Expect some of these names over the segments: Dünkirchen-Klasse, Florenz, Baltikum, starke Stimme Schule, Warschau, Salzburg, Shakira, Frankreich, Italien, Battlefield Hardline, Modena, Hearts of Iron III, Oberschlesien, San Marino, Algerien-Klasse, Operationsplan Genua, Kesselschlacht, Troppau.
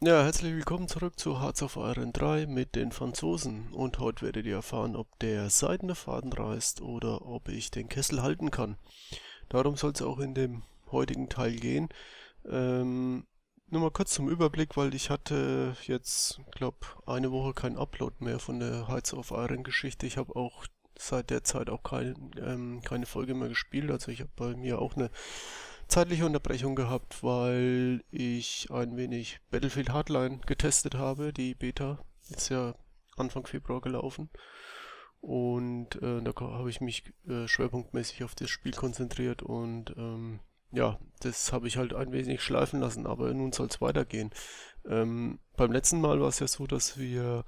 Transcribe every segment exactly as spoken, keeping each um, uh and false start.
Ja, herzlich willkommen zurück zu Hearts of Iron drei mit den Franzosen. Und heute werdet ihr erfahren, ob der seidene Faden reißt oder ob ich den Kessel halten kann. Darum soll es auch in dem heutigen Teil gehen. Ähm, nur mal kurz zum Überblick, weil ich hatte jetzt, glaube eine Woche keinen Upload mehr von der Hearts of Iron Geschichte. Ich habe auch seit der Zeit auch kein, ähm, keine Folge mehr gespielt. Also ich habe bei mir auch eine zeitliche Unterbrechung gehabt, weil ich ein wenig Battlefield Hardline getestet habe. Die Beta ist ja Anfang Februar gelaufen und äh, da habe ich mich äh, schwerpunktmäßig auf das Spiel konzentriert und ähm, ja, das habe ich halt ein wenig schleifen lassen, aber nun soll es weitergehen. Ähm, beim letzten Mal war es ja so, dass wir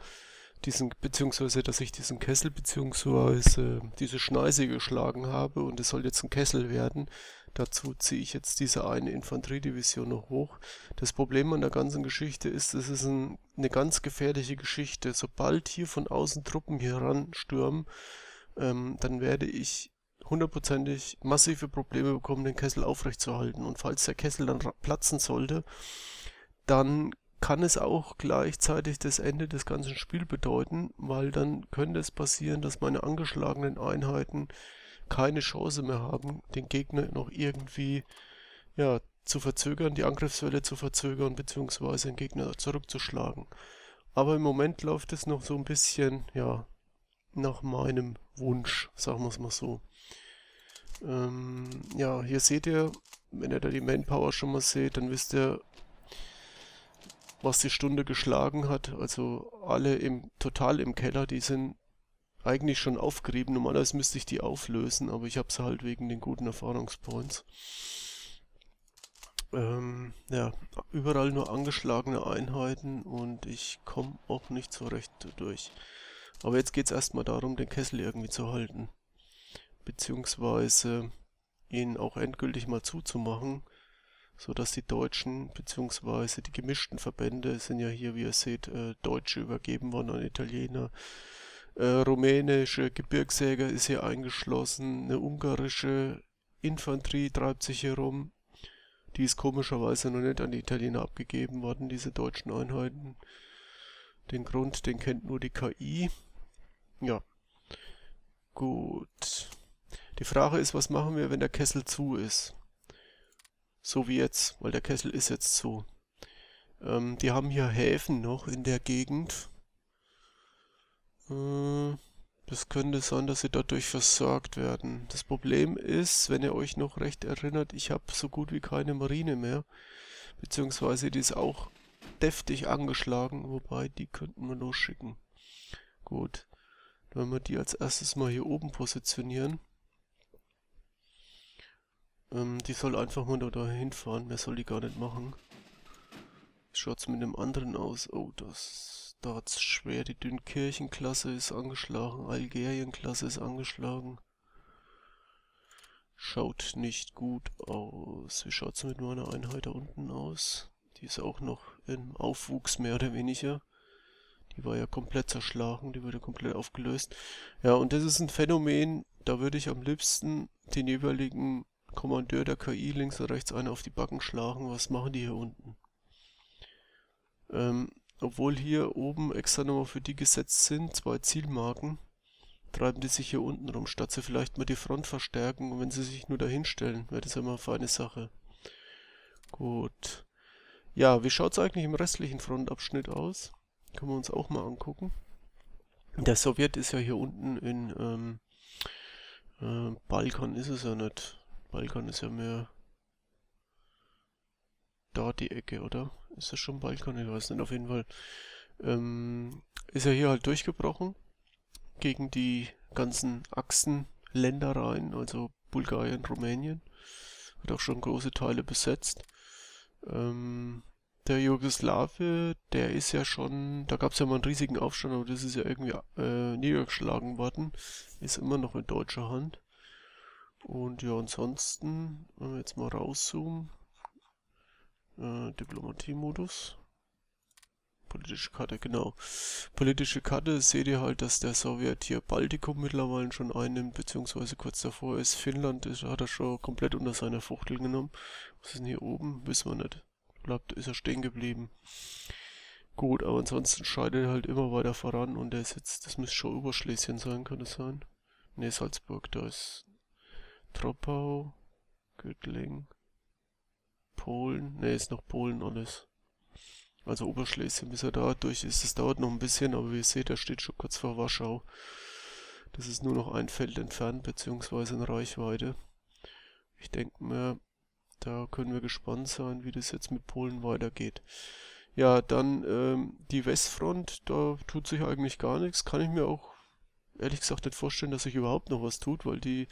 diesen, beziehungsweise dass ich diesen Kessel beziehungsweise diese Schneise geschlagen habe und es soll jetzt ein Kessel werden. Dazu ziehe ich jetzt diese eine Infanteriedivision noch hoch. Das Problem an der ganzen Geschichte ist, es ist ein, eine ganz gefährliche Geschichte. Sobald hier von außen Truppen hier ranstürmen, ähm, dann werde ich hundertprozentig massive Probleme bekommen, den Kessel aufrechtzuerhalten. Und falls der Kessel dann platzen sollte, dann kann es auch gleichzeitig das Ende des ganzen Spiels bedeuten, weil dann könnte es passieren, dass meine angeschlagenen Einheiten keine Chance mehr haben, den Gegner noch irgendwie ja, zu verzögern, die Angriffswelle zu verzögern bzw. den Gegner zurückzuschlagen. Aber im Moment läuft es noch so ein bisschen ja, nach meinem Wunsch, sagen wir es mal so. Ähm, ja, hier seht ihr, wenn ihr da die Manpower schon mal seht, dann wisst ihr, was die Stunde geschlagen hat, also alle im total im Keller, die sind eigentlich schon aufgerieben. Normalerweise müsste ich die auflösen, aber ich habe sie halt wegen den guten Erfahrungspoints. Ähm, ja, überall nur angeschlagene Einheiten und ich komme auch nicht so recht durch. Aber jetzt geht es erstmal darum, den Kessel irgendwie zu halten, beziehungsweise ihn auch endgültig mal zuzumachen, so dass die Deutschen bzw. die gemischten Verbände, sind ja hier, wie ihr seht, äh, Deutsche übergeben worden an Italiener, äh, rumänische Gebirgsjäger ist hier eingeschlossen, eine ungarische Infanterie treibt sich hier rum, die ist komischerweise noch nicht an die Italiener abgegeben worden, diese deutschen Einheiten. Den Grund, den kennt nur die K I. Ja, gut. Die Frage ist, was machen wir, wenn der Kessel zu ist? So wie jetzt, weil der Kessel ist jetzt zu. Ähm, die haben hier Häfen noch in der Gegend. Äh, das könnte sein, dass sie dadurch versorgt werden. Das Problem ist, wenn ihr euch noch recht erinnert, ich habe so gut wie keine Marine mehr. Beziehungsweise die ist auch deftig angeschlagen, wobei die könnten wir losschicken. Gut, dann werden wir die als erstes mal hier oben positionieren. Die soll einfach mal da hinfahren, mehr soll die gar nicht machen. Schaut's mit dem anderen aus? Oh, das da hat's schwer. Die Dünkirchen-Klasse ist angeschlagen, Algerien-Klasse ist angeschlagen. Schaut nicht gut aus. Wie schaut's mit meiner Einheit da unten aus? Die ist auch noch im Aufwuchs, mehr oder weniger. Die war ja komplett zerschlagen, die wurde komplett aufgelöst. Ja, und das ist ein Phänomen, da würde ich am liebsten den jeweiligen Kommandeur der K I links und rechts einen auf die Backen schlagen. Was machen die hier unten? Ähm, obwohl hier oben extra nochmal für die gesetzt sind, zwei Zielmarken, treiben die sich hier unten rum, statt sie vielleicht mal die Front verstärken. Und wenn sie sich nur dahin stellen, wäre das ja mal eine feine Sache. Gut. Ja, wie schaut es eigentlich im restlichen Frontabschnitt aus? Können wir uns auch mal angucken. Der Sowjet ist ja hier unten in ähm, äh, Balkan ist es ja nicht. Balkan ist ja mehr da die Ecke, oder? Ist das schon Balkan? Ich weiß nicht, auf jeden Fall. Ähm, ist er hier halt durchgebrochen gegen die ganzen Achsenländereien, also Bulgarien, Rumänien. Hat auch schon große Teile besetzt. Ähm, der Jugoslawe, der ist ja schon, da gab es ja mal einen riesigen Aufstand, aber das ist ja irgendwie äh, niedergeschlagen worden. Ist immer noch in deutscher Hand. Und ja, ansonsten, wenn wir jetzt mal rauszoomen, äh, Diplomatie-Modus, politische Karte, genau, politische Karte, seht ihr halt, dass der Sowjet hier Baltikum mittlerweile schon einnimmt, beziehungsweise kurz davor ist. Finnland ist, hat er schon komplett unter seiner Fuchtel genommen. Was ist denn hier oben? Wissen wir nicht. Bleibt, ist er stehen geblieben. Gut, aber ansonsten scheidet er halt immer weiter voran und der ist jetzt, das müsste schon Oberschlesien sein, kann das sein? Ne, Salzburg, da ist Troppau, Göttling, Polen, ne, ist noch Polen alles. Also Oberschlesien, bis er da durch ist, das dauert noch ein bisschen, aber wie ihr seht, er steht schon kurz vor Warschau. Das ist nur noch ein Feld entfernt, beziehungsweise in Reichweite. Ich denke mir, da können wir gespannt sein, wie das jetzt mit Polen weitergeht. Ja, dann ähm, die Westfront, da tut sich eigentlich gar nichts. Kann ich mir auch ehrlich gesagt nicht vorstellen, dass sich überhaupt noch was tut, weil die,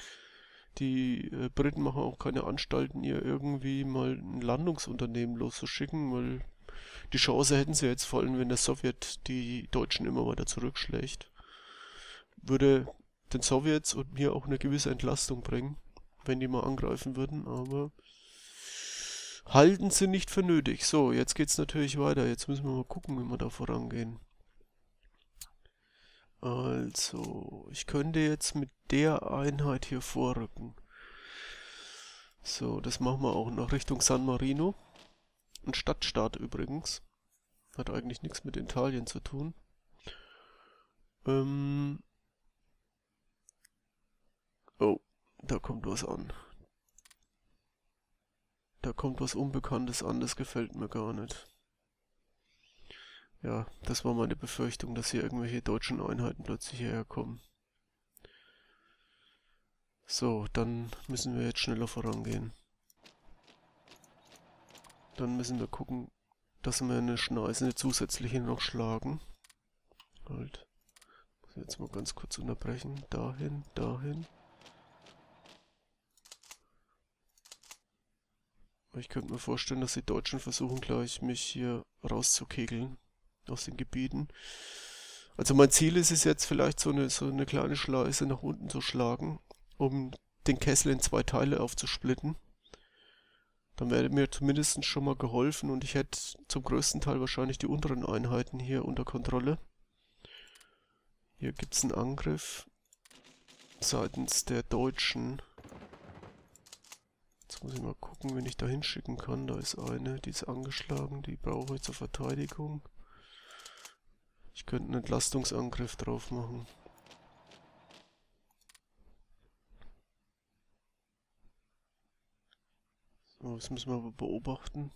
die äh, Briten machen auch keine Anstalten, ihr irgendwie mal ein Landungsunternehmen loszuschicken, weil die Chance hätten sie jetzt, vor allem wenn der Sowjet die Deutschen immer weiter zurückschlägt. Würde den Sowjets und mir auch eine gewisse Entlastung bringen, wenn die mal angreifen würden, aber halten sie nicht für nötig. So, jetzt geht's natürlich weiter. Jetzt müssen wir mal gucken, wie wir da vorangehen. Also, ich könnte jetzt mit der Einheit hier vorrücken. So, das machen wir auch noch Richtung San Marino. Ein Stadtstaat übrigens. Hat eigentlich nichts mit Italien zu tun. Ähm... Oh, da kommt was an. Da kommt was Unbekanntes an, das gefällt mir gar nicht. Ja, das war meine Befürchtung, dass hier irgendwelche deutschen Einheiten plötzlich hierher kommen. So, dann müssen wir jetzt schneller vorangehen. Dann müssen wir gucken, dass wir eine Schneise, eine zusätzliche noch schlagen. Halt. Muss jetzt mal ganz kurz unterbrechen. Dahin, dahin. Ich könnte mir vorstellen, dass die Deutschen versuchen gleich, mich hier rauszukegeln aus den Gebieten. Also mein Ziel ist es jetzt vielleicht, so eine, so eine kleine Schleise nach unten zu schlagen, um den Kessel in zwei Teile aufzusplitten. Dann wäre mir zumindest schon mal geholfen und ich hätte zum größten Teil wahrscheinlich die unteren Einheiten hier unter Kontrolle. Hier gibt es einen Angriff seitens der Deutschen. Jetzt muss ich mal gucken, wen ich da hinschicken kann. Da ist eine, die ist angeschlagen, die brauche ich zur Verteidigung. Ich könnte einen Entlastungsangriff drauf machen. So, das müssen wir aber beobachten.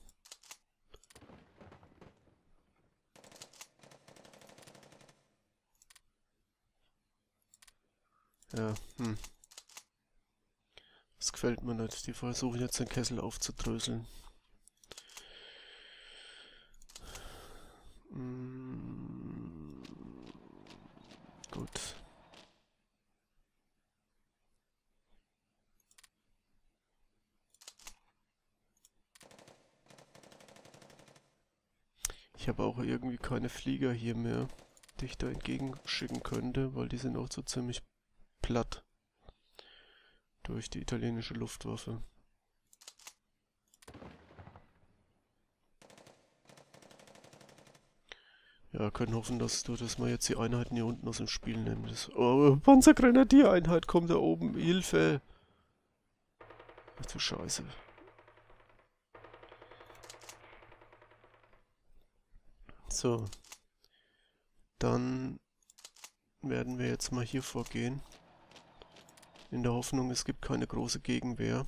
Ja, hm. Das gefällt mir nicht. Die versuchen jetzt den Kessel aufzudröseln. Hm. Gut. Ich habe auch irgendwie keine Flieger hier mehr, die ich da entgegenschicken könnte, weil die sind auch so ziemlich platt. Durch die italienische Luftwaffe. Ja, können hoffen, dass du das mal jetzt die Einheiten hier unten aus dem Spiel nimmst. Oh, Panzergrenadiereinheit kommt da oben. Hilfe! Ach du Scheiße. So. Dann werden wir jetzt mal hier vorgehen. In der Hoffnung, es gibt keine große Gegenwehr.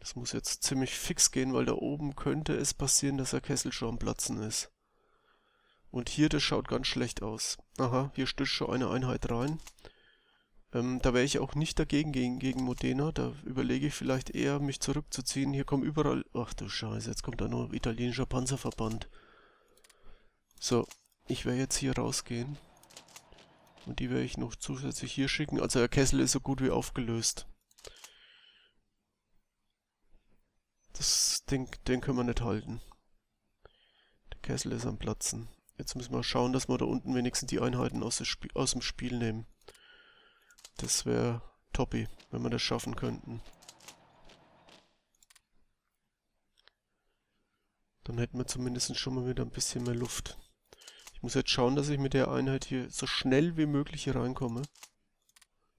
Das muss jetzt ziemlich fix gehen, weil da oben könnte es passieren, dass der Kessel schon am Platzen ist. Und hier, das schaut ganz schlecht aus. Aha, hier stößt schon eine Einheit rein. Ähm, da wäre ich auch nicht dagegen gegen, gegen Modena. Da überlege ich vielleicht eher, mich zurückzuziehen. Hier kommen überall... Ach du Scheiße, jetzt kommt da nur ein italienischer Panzerverband. So, ich werde jetzt hier rausgehen. Und die werde ich noch zusätzlich hier schicken. Also der Kessel ist so gut wie aufgelöst. Das Ding, den können wir nicht halten. Der Kessel ist am Platzen. Jetzt müssen wir schauen, dass wir da unten wenigstens die Einheiten aus, Sp aus dem Spiel nehmen. Das wäre toppi, wenn wir das schaffen könnten. Dann hätten wir zumindest schon mal wieder ein bisschen mehr Luft. Ich muss jetzt schauen, dass ich mit der Einheit hier so schnell wie möglich hier reinkomme.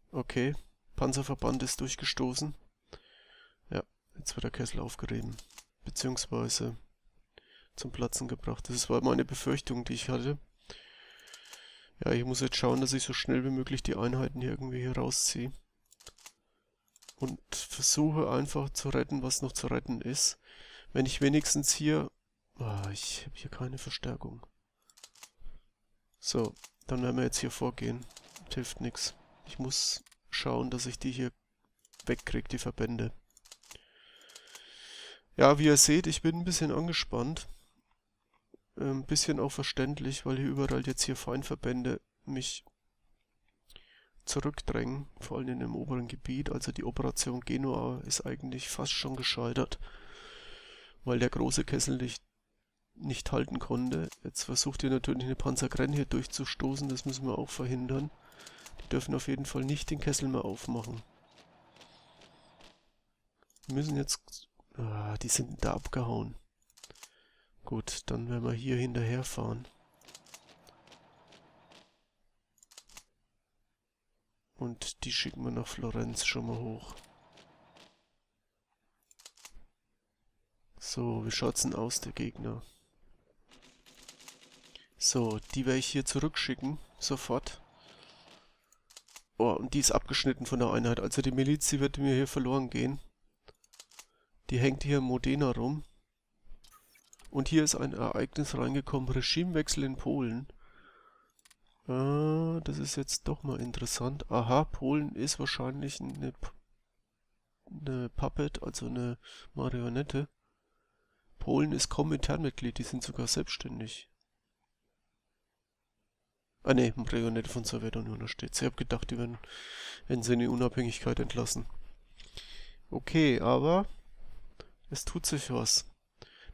Okay, Panzerverband ist durchgestoßen. Ja, jetzt wird der Kessel aufgerieben. Beziehungsweise zum Platzen gebracht. Das war meine Befürchtung, die ich hatte. Ja, ich muss jetzt schauen, dass ich so schnell wie möglich die Einheiten hier irgendwie hier rausziehe. Und versuche einfach zu retten, was noch zu retten ist. Wenn ich wenigstens hier... Ah, ich habe hier keine Verstärkung. So, dann werden wir jetzt hier vorgehen. Das hilft nichts. Ich muss schauen, dass ich die hier wegkriege, die Verbände. Ja, wie ihr seht, ich bin ein bisschen angespannt. Ein bisschen auch verständlich, weil hier überall jetzt hier Feindverbände mich zurückdrängen. Vor allem in dem oberen Gebiet. Also die Operation Genua ist eigentlich fast schon gescheitert. Weil der große Kessel nicht, nicht halten konnte. Jetzt versucht ihr natürlich eine Panzergrenade hier durchzustoßen. Das müssen wir auch verhindern. Die dürfen auf jeden Fall nicht den Kessel mehr aufmachen. Wir müssen jetzt... Ah, die sind da abgehauen. Gut, dann werden wir hier hinterherfahren. Und die schicken wir nach Florenz schon mal hoch. So, wie schaut's denn aus, der Gegner? So, die werde ich hier zurückschicken, sofort. Oh, und die ist abgeschnitten von der Einheit. Also die Miliz, die wird mir hier verloren gehen. Die hängt hier in Modena rum. Und hier ist ein Ereignis reingekommen. Regimewechsel in Polen. Ah, das ist jetzt doch mal interessant. Aha, Polen ist wahrscheinlich eine, eine Puppet, also eine Marionette. Polen ist Kommilitärmitglied, die sind sogar selbstständig. Ah ne, Marionette von Sowjetunion, da steht's. Ich habe gedacht, die werden in Sinne Unabhängigkeit entlassen. Okay, aber es tut sich was.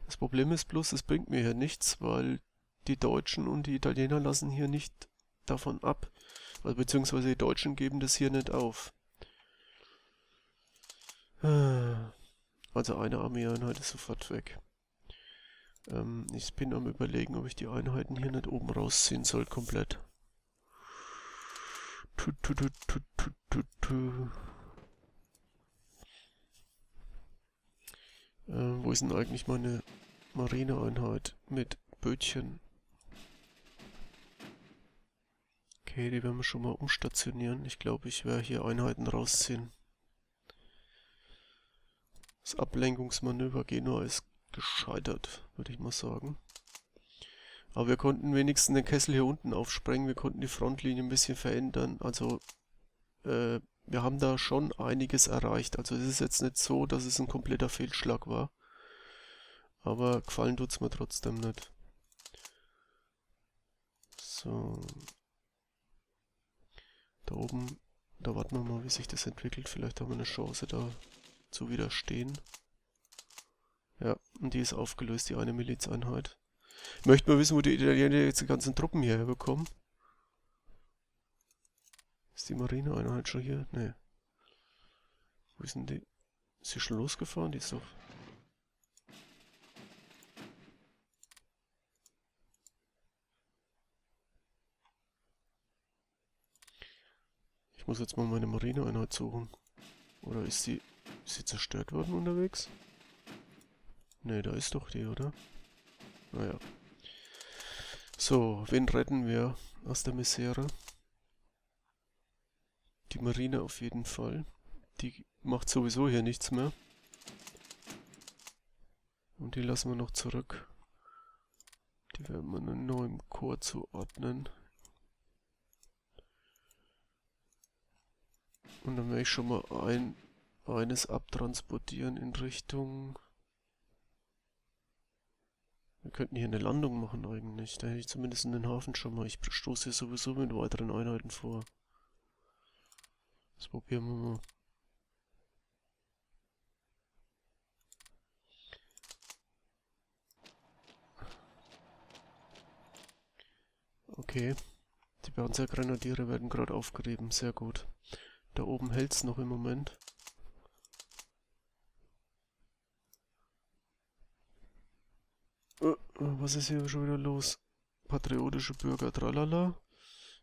Das Problem ist bloß, es bringt mir hier nichts, weil die Deutschen und die Italiener lassen hier nicht davon ab. Also, beziehungsweise die Deutschen geben das hier nicht auf. Also eine Armeeeinheit ist sofort weg. Ähm, ich bin am Überlegen, ob ich die Einheiten hier nicht oben rausziehen soll, komplett. Tu, tu, tu, tu, tu, tu, tu. Ähm, wo ist denn eigentlich meine Marineeinheit mit Bötchen? Okay, die werden wir schon mal umstationieren. Ich glaube, ich werde hier Einheiten rausziehen. Das Ablenkungsmanöver Genua ist gescheitert, würde ich mal sagen. Aber wir konnten wenigstens den Kessel hier unten aufsprengen. Wir konnten die Frontlinie ein bisschen verändern. Also, äh... wir haben da schon einiges erreicht. Also es ist jetzt nicht so, dass es ein kompletter Fehlschlag war. Aber gefallen tut es mir trotzdem nicht. So. Da oben, da warten wir mal, wie sich das entwickelt. Vielleicht haben wir eine Chance, da zu widerstehen. Ja, und die ist aufgelöst, die eine Milizeinheit. Ich möchte mal wissen, wo die Italiener jetzt die ganzen Truppen hierher bekommen. Ist die Marineeinheit schon hier? Ne. Wo ist denn die? Ist sie schon losgefahren? Die ist doch... Ich muss jetzt mal meine Marineeinheit suchen. Oder ist sie... Ist sie zerstört worden unterwegs? Ne, da ist doch die, oder? Naja. So, wen retten wir aus der Misere? Die Marine auf jeden Fall. Die macht sowieso hier nichts mehr. Und die lassen wir noch zurück. Die werden wir einem neuen Korps zuordnen. Und dann werde ich schon mal ein, eines abtransportieren in Richtung... Wir könnten hier eine Landung machen eigentlich. Da hätte ich zumindest in den Hafen schon mal. Ich stoße hier sowieso mit weiteren Einheiten vor. Das probieren wir mal. Okay. Die Panzergrenadiere werden gerade aufgerieben. Sehr gut. Da oben hält es noch im Moment. Was ist hier schon wieder los? Patriotische Bürger, tralala.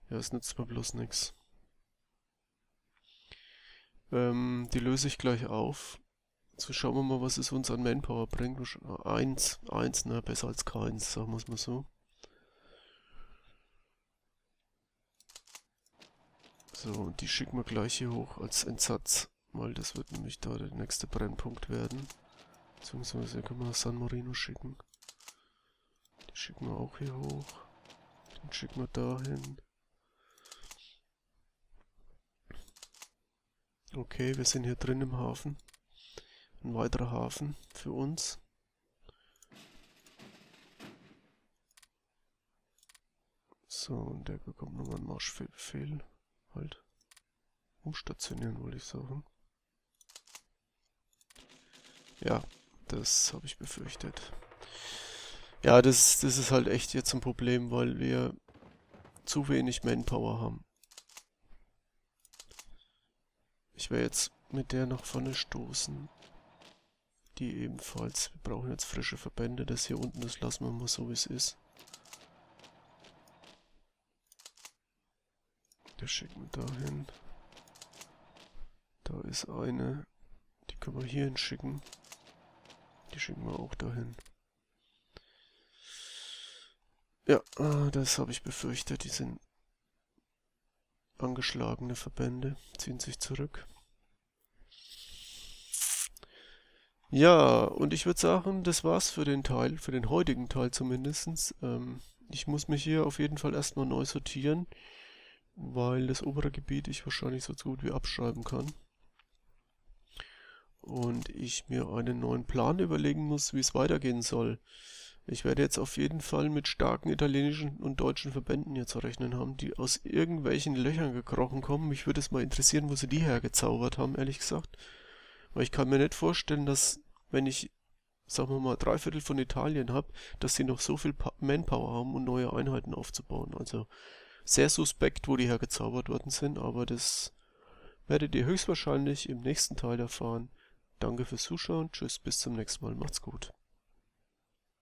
Ja, es nützt mir bloß nichts. Die löse ich gleich auf. So, schauen wir mal, was es uns an Manpower bringt. Eins, eins, ne, besser als keins, sagen wir es mal so. So, und die schicken wir gleich hier hoch als Entsatz, weil das wird nämlich da der nächste Brennpunkt werden. Beziehungsweise können wir San Marino schicken. Die schicken wir auch hier hoch. Den schicken wir dahin. Okay, wir sind hier drin im Hafen. Ein weiterer Hafen für uns. So, und der bekommt nochmal einen Marschfehl. Halt. Umstationieren, wollte ich sagen. Ja, das habe ich befürchtet. Ja, das, das ist halt echt jetzt ein Problem, weil wir zu wenig Manpower haben. Ich werde jetzt mit der nach vorne stoßen. Die ebenfalls. Wir brauchen jetzt frische Verbände. Das hier unten, das lassen wir mal so, wie es ist. Das schicken wir dahin. Da ist eine. Die können wir hierhin schicken. Die schicken wir auch dahin. Ja, das habe ich befürchtet. Die sind angeschlagene Verbände. Ziehen sich zurück. Ja, und ich würde sagen, das war's für den Teil, für den heutigen Teil zumindest. Ähm, ich muss mich hier auf jeden Fall erstmal neu sortieren, weil das obere Gebiet ich wahrscheinlich so gut wie abschreiben kann. Und ich mir einen neuen Plan überlegen muss, wie es weitergehen soll. Ich werde jetzt auf jeden Fall mit starken italienischen und deutschen Verbänden hier zu rechnen haben, die aus irgendwelchen Löchern gekrochen kommen. Mich würde es mal interessieren, wo sie die hergezaubert haben, ehrlich gesagt. Weil ich kann mir nicht vorstellen, dass, wenn ich, sagen wir mal, drei Viertel von Italien habe, dass sie noch so viel Manpower haben, um neue Einheiten aufzubauen. Also sehr suspekt, wo die hergezaubert worden sind, aber das werdet ihr höchstwahrscheinlich im nächsten Teil erfahren. Danke fürs Zuschauen, tschüss, bis zum nächsten Mal, macht's gut.